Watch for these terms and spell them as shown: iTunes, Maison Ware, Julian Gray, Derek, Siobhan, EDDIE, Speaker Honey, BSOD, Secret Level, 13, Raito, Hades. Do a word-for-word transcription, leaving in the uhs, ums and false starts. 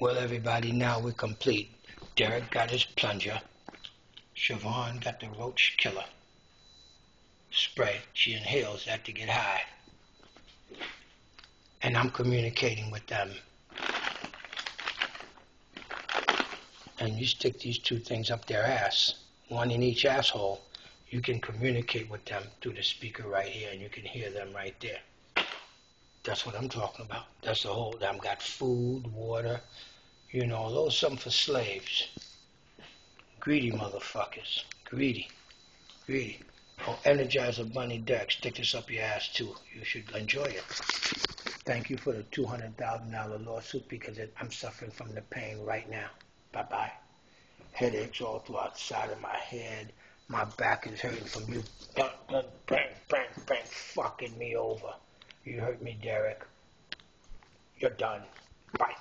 Well, everybody, now we're complete. Derek got his plunger. Siobhan got the roach killer spray. She inhales that to get high. And I'm communicating with them. And you stick these two things up their ass, one in each asshole. You can communicate with them through the speaker right here, and you can hear them right there. That's what I'm talking about. That's the whole, I've got food, water, you know, those some for slaves. Greedy motherfuckers. Greedy. Greedy. Oh, energize a bunny, Derek. Stick this up your ass, too. You should enjoy it. Thank you for the two hundred thousand dollar lawsuit, because it, I'm suffering from the pain right now. Bye-bye. Headaches all throughout the side of my head. My back is hurting from you. Bang, bang, bang, bang, bang, fucking me over. You hurt me, Derek. You're done. Bye.